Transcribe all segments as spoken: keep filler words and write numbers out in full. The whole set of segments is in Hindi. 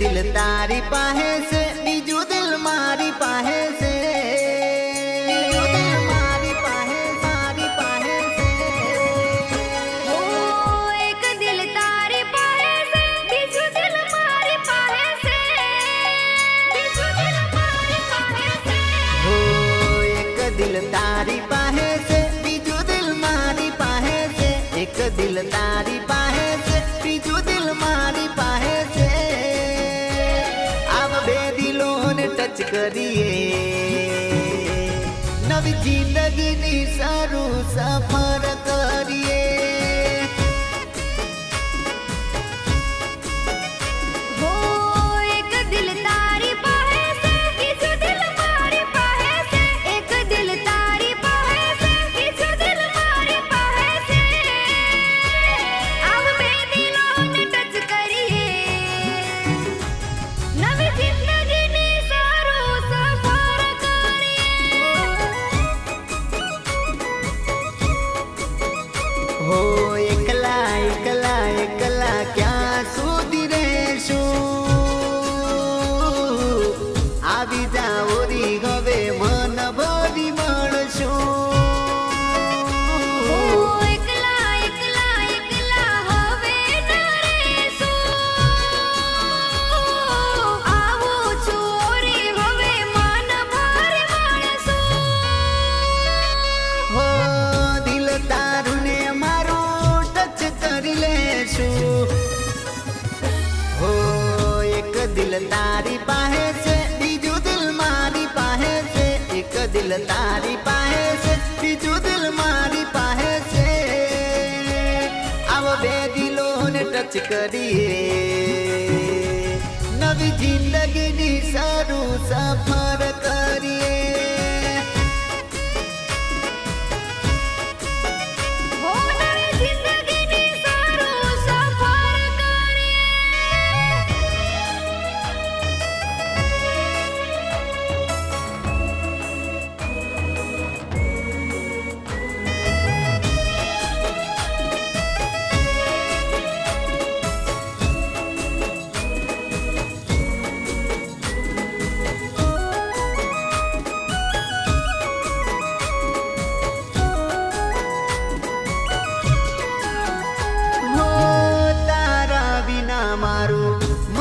दिल तारी पाहे से बीजू दिल मारी पाहे से बीजू दिल मारी पाहे सारी पाहे से ओ एक दिल तारी पाहे से बीजू दिल मारी पाहे से बीजू दिल मारी पाहे से ओ एक दिल तारी पाहे से बीजू दिल मारी पाहे से एक दिल तारी पाहे से बीजू दिल मारी पाहे से टच करिए नवी जिंदगी नी सारू सफर करिए हो एक दिल तारी पाहे से किछु दिल मारी पाहे से एक दिल तारी पाहे से किछु दिल मारी पाहे से अब बे दिलों ने टच करिए नवी जिंदगी हो एकला एकला एकला क्या सोती रेशू आवी जाओ री हवे मन भरी मनशू एकला एकला एकला हवे न रेशू आवो छोरी हवे मन भरी मनशू हो दिल तारू ने हो एक दिल तारी पाहे से बीजू दिल मारी पाहे से एक दिल तारी पाहे से बीजू दिल मारी पाहे से अब बे दिलों ने टच करिए नवी जिंदगी नी सारू सफर करिए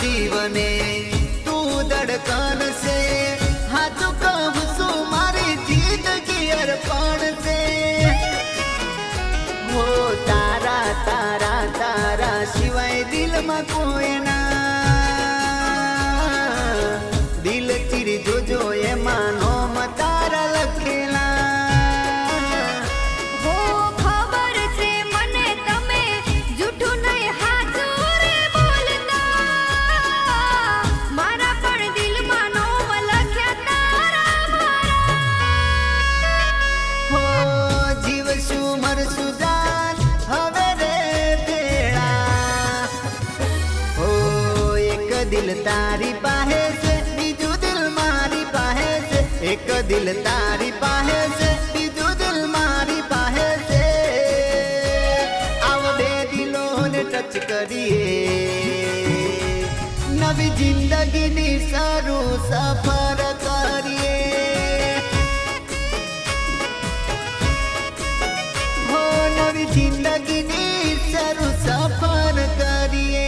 जीवने तू धड़कन से हाथ कब सु मारी जीत की अर्पण से हो तारा तारा तारा शिवाय दिल में कोई ना दिल चिरी जो जो ये मानो मतारा लखेला दिल तारी पाहे से बीजू दिल मारी पाहे से एक दिल तारी पाहे से बीजू दिल मारी पाहे से अब बे दिलों ने टच करिए नवी जिंदगी नी सारू सफर करिए हो नवी जिंदगी नी सारू सफर करिए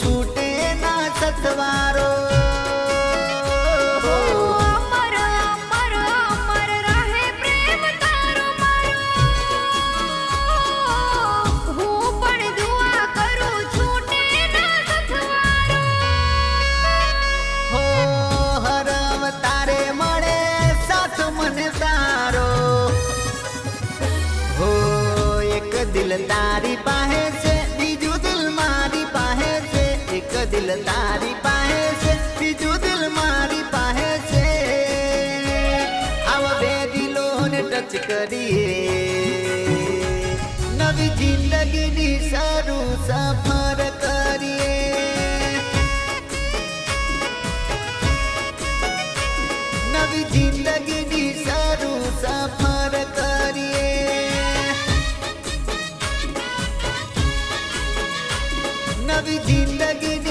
छूटे ना सतवारो। अमर अमर अमर रहे प्रेम तारो मारो। हूँ पण दुआ करू छूटे ना सतवारो। हो हर अवतारे मणे साथ मन तारो। हो एक दिल तारी पाहे से दिल तारी पाहे से बीजू दिल मारी पाहे से। आवा बे दिलों ने टच करिए नवी जिंदगी नी सारू सफर करिए। नवी जिंदगी नी सारू सफर करिए। नवी जिंदगी